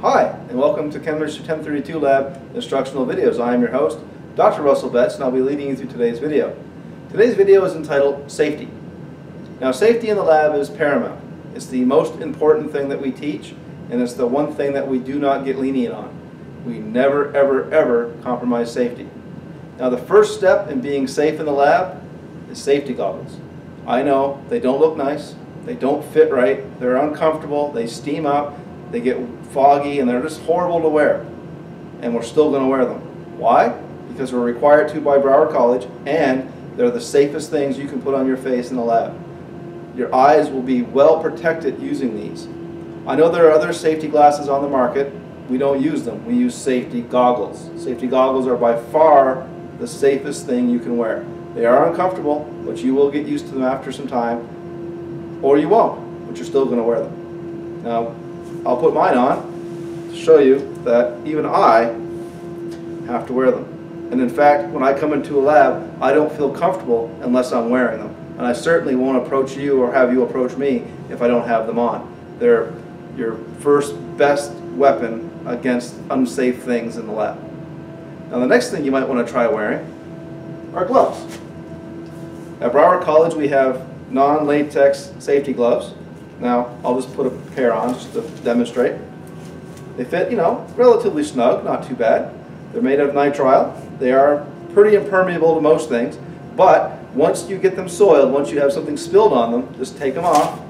Hi, and welcome to Chemistry 1032 Lab Instructional Videos. I am your host, Dr. Russell Betts, and I'll be leading you through today's video. Today's video is entitled Safety. Now, safety in the lab is paramount. It's the most important thing that we teach, and it's the one thing that we do not get lenient on. We never, ever, ever compromise safety. Now, the first step in being safe in the lab is safety goggles. I know, they don't look nice, they don't fit right, they're uncomfortable, they steam up, they get foggy, and they're just horrible to wear, and we're still going to wear them. Why? Because we're required to by Broward College, and they're the safest things you can put on your face in the lab. Your eyes will be well protected using these. I know there are other safety glasses on the market. We don't use them. We use safety goggles. Safety goggles are by far the safest thing you can wear. They are uncomfortable, but you will get used to them after some time, or you won't, but you're still going to wear them. Now, I'll put mine on to show you that even I have to wear them. And in fact, when I come into a lab, I don't feel comfortable unless I'm wearing them. And I certainly won't approach you or have you approach me if I don't have them on. They're your first best weapon against unsafe things in the lab. Now, the next thing you might want to try wearing are gloves. At Broward College, we have non-latex safety gloves. Now, I'll just put a pair on just to demonstrate. They fit, you know, relatively snug, not too bad. They're made of nitrile. They are pretty impermeable to most things, but once you get them soiled, once you have something spilled on them, just take them off,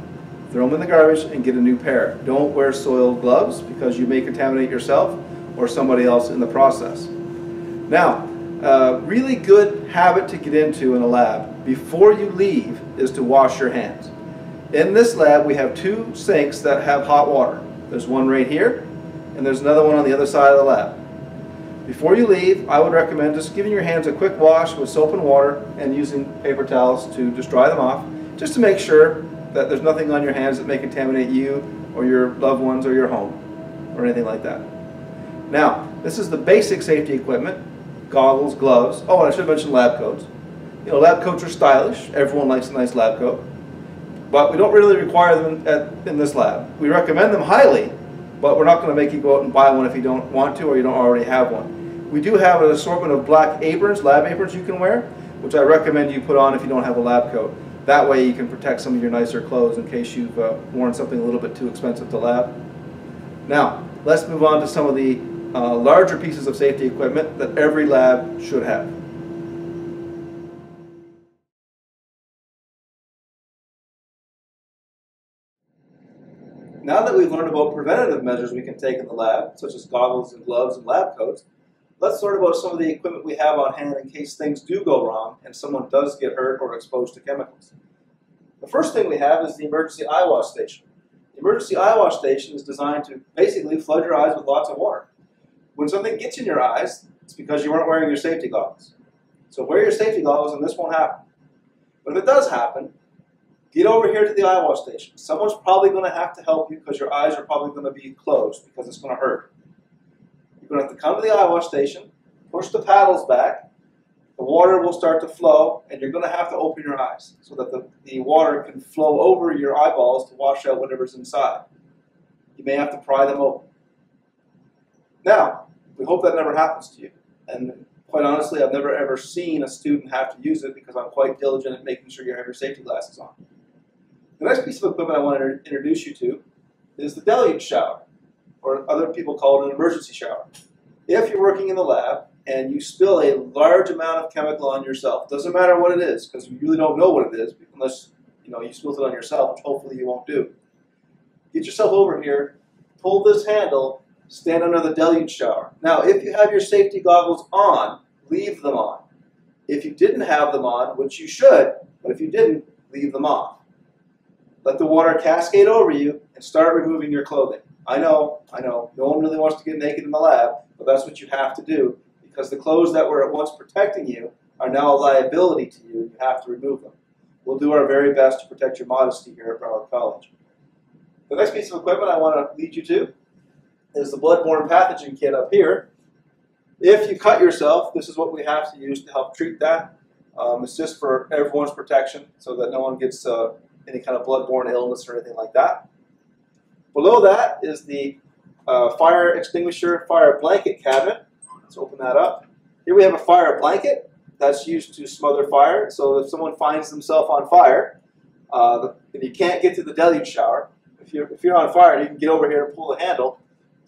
throw them in the garbage, and get a new pair. Don't wear soiled gloves because you may contaminate yourself or somebody else in the process. Now, a really good habit to get into in a lab before you leave is to wash your hands. In this lab, we have two sinks that have hot water. There's one right here, and there's another one on the other side of the lab. Before you leave, I would recommend just giving your hands a quick wash with soap and water and using paper towels to just dry them off, just to make sure that there's nothing on your hands that may contaminate you or your loved ones or your home or anything like that. Now, this is the basic safety equipment: goggles, gloves. Oh, and I should mention lab coats. You know, lab coats are stylish. Everyone likes a nice lab coat. But we don't really require them in this lab. We recommend them highly, but we're not going to make you go out and buy one if you don't want to or you don't already have one. We do have an assortment of black aprons, lab aprons you can wear, which I recommend you put on if you don't have a lab coat. That way you can protect some of your nicer clothes in case you've worn something a little bit too expensive to lab. Now, let's move on to some of the larger pieces of safety equipment that every lab should have. Now that we've learned about preventative measures we can take in the lab, such as goggles and gloves and lab coats, let's learn about some of the equipment we have on hand in case things do go wrong and someone does get hurt or exposed to chemicals. The first thing we have is the emergency eye wash station. The emergency eye wash station is designed to basically flood your eyes with lots of water. When something gets in your eyes, it's because you weren't wearing your safety goggles. So wear your safety goggles and this won't happen. But if it does happen, get over here to the eye wash station. Someone's probably going to have to help you because your eyes are probably going to be closed because it's going to hurt. You're going to have to come to the eye wash station, push the paddles back, the water will start to flow, and you're going to have to open your eyes so that the water can flow over your eyeballs to wash out whatever's inside. You may have to pry them open. Now, we hope that never happens to you. And quite honestly, I've never ever seen a student have to use it because I'm quite diligent at making sure you have your safety glasses on. The next piece of equipment I want to introduce you to is the deluge shower, or other people call it an emergency shower. If you're working in the lab and you spill a large amount of chemical on yourself, doesn't matter what it is, because you really don't know what it is unless you spilled it on yourself, which hopefully you won't do. Get yourself over here, pull this handle, stand under the deluge shower. Now, if you have your safety goggles on, leave them on. If you didn't have them on, which you should, but if you didn't, leave them off. Let the water cascade over you and start removing your clothing. I know, no one really wants to get naked in the lab, but that's what you have to do because the clothes that were at once protecting you are now a liability to you and you have to remove them. We'll do our very best to protect your modesty here at Broward College. The next piece of equipment I want to lead you to is the bloodborne pathogen kit up here. If you cut yourself, this is what we have to use to help treat that. It's just for everyone's protection so that no one gets any kind of bloodborne illness or anything like that. Below that is the fire extinguisher, fire blanket cabinet. Let's open that up. Here we have a fire blanket that's used to smother fire. So if someone finds themselves on fire, and you can't get to the deluge shower, if you're on fire and you can get over here and pull the handle,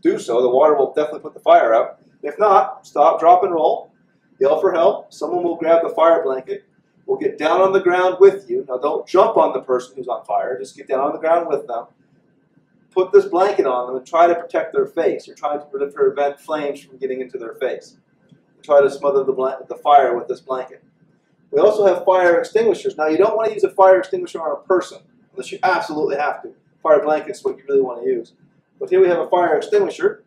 do so. The water will definitely put the fire out. If not, stop, drop, and roll. Yell for help. Someone will grab the fire blanket. We'll get down on the ground with you. Now, don't jump on the person who's on fire. Just get down on the ground with them. Put this blanket on them and try to protect their face. You're trying to prevent flames from getting into their face. Try to smother the fire with this blanket. We also have fire extinguishers. Now, you don't want to use a fire extinguisher on a person unless you absolutely have to. Fire blanket's what you really want to use. But here we have a fire extinguisher.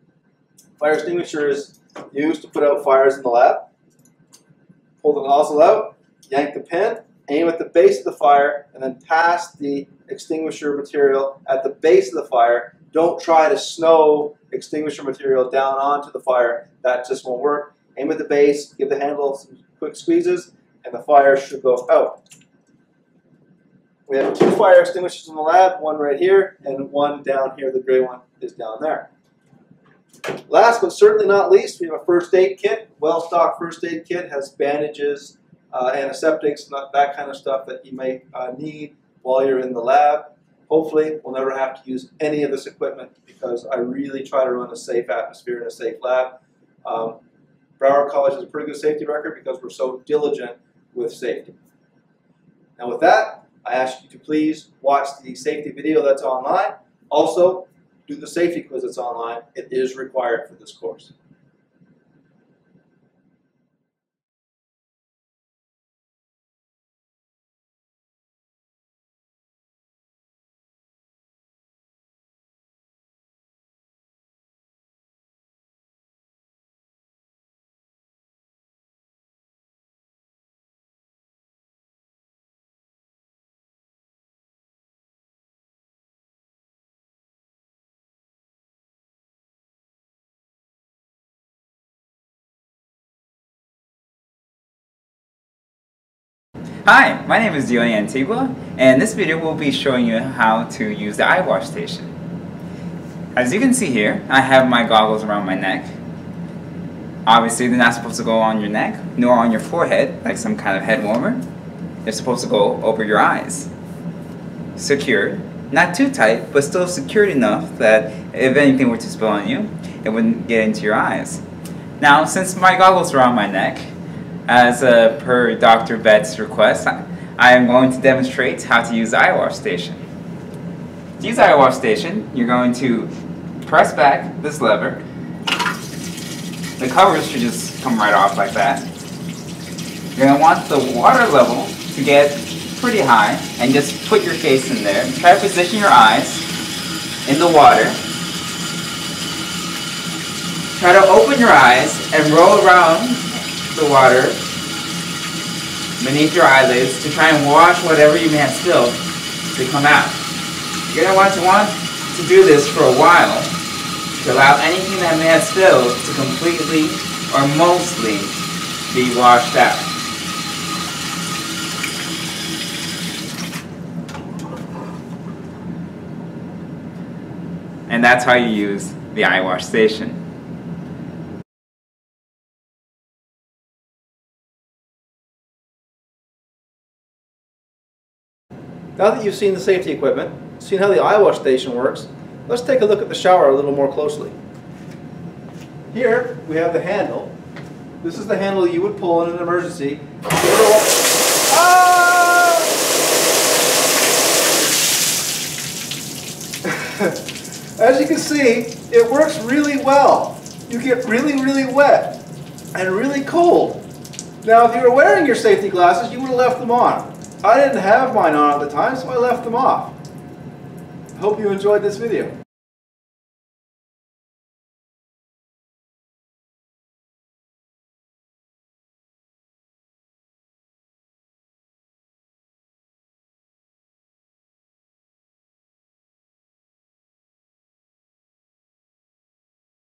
Fire extinguisher is used to put out fires in the lab. Pull the nozzle out, yank the pin, aim at the base of the fire, and then pass the extinguisher material at the base of the fire. Don't try to snow extinguisher material down onto the fire. That just won't work. Aim at the base, give the handle some quick squeezes, and the fire should go out. We have two fire extinguishers in the lab, one right here and one down here. The gray one is down there. Last but certainly not least, we have a first aid kit. Well-stocked first aid kit has bandages, antiseptics, that kind of stuff that you may need while you're in the lab. Hopefully, we'll never have to use any of this equipment because I really try to run a safe atmosphere in a safe lab. Broward College has a pretty good safety record because we're so diligent with safety. Now with that, I ask you to please watch the safety video that's online. Also, do the safety quiz that's online. It is required for this course. Hi, my name is Dylan Antigua, and this video will be showing you how to use the eye wash station. As you can see here, I have my goggles around my neck. Obviously, they're not supposed to go on your neck, nor on your forehead, like some kind of head warmer. They're supposed to go over your eyes. Secured, not too tight, but still secured enough that if anything were to spill on you, it wouldn't get into your eyes. Now, since my goggles are on my neck, as per Dr. Betts' request, I am going to demonstrate how to use the eye wash station. To use the eye wash station, you're going to press back this lever. The covers should just come right off like that. You're going to want the water level to get pretty high and just put your face in there. Try to position your eyes in the water. Try to open your eyes and roll around the water beneath your eyelids to try and wash whatever you may have spilled to come out. You're going to want to do this for a while to allow anything that may have spilled to completely or mostly be washed out. And that's how you use the eye wash station. Now that you've seen the safety equipment, seen how the eye wash station works, let's take a look at the shower a little more closely. Here we have the handle. This is the handle you would pull in an emergency. As you can see, it works really well. You get really, really wet and really cold. Now, if you were wearing your safety glasses, you would have left them on. I didn't have mine on at the time, so I left them off. Hope you enjoyed this video.